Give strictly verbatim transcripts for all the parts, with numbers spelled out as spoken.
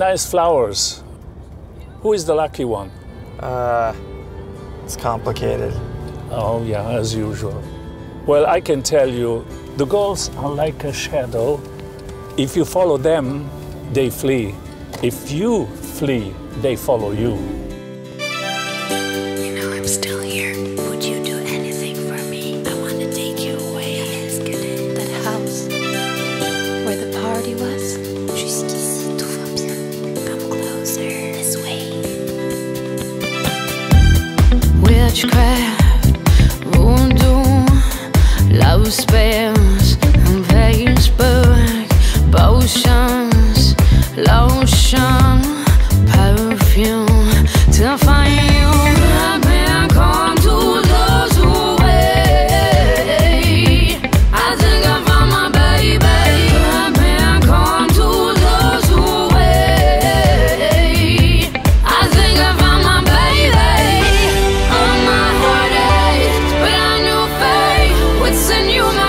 nice flowers. Who is the lucky one? Uh, it's complicated. Oh yeah, as usual. Well, I can tell you, the goals are like a shadow. If you follow them, they flee. If you flee, they follow you. You know I'm still here. Would you do anything for me? I want to take you away. I asked her in that house where the party was. Jusqu'ici, tout va bien. Come closer this way. Witchcraft, voodoo, love spells, and Facebook, potions, lotion, perfume, till I find you. I've been gone two doors away. I think I found my baby. I've been gone two doors away. I think I found my baby. All my heartache, but I knew fate would send you my.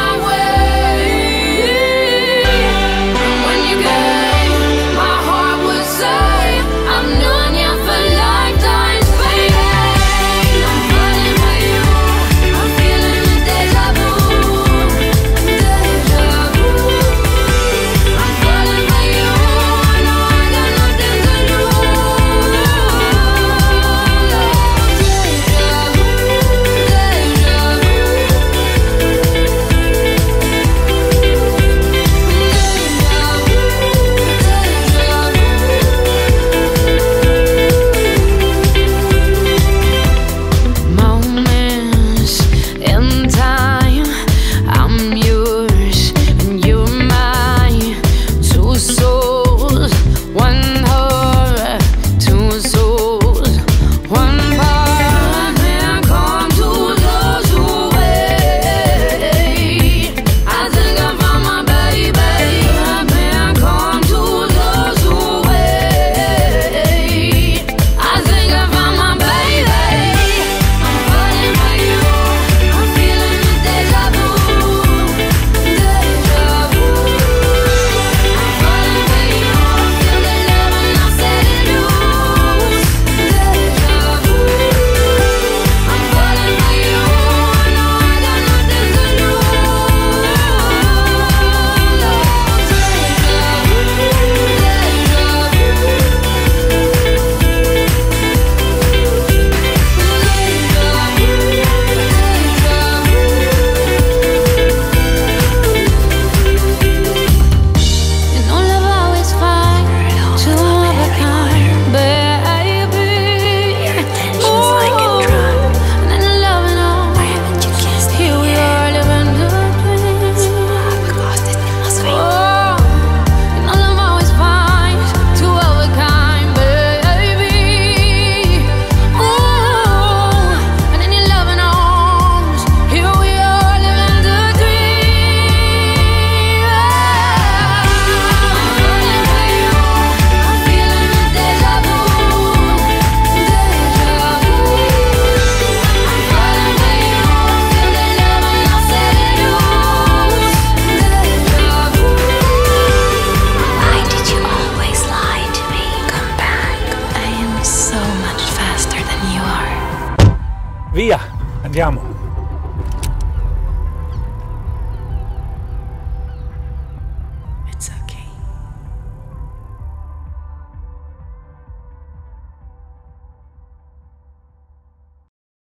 Via, andiamo.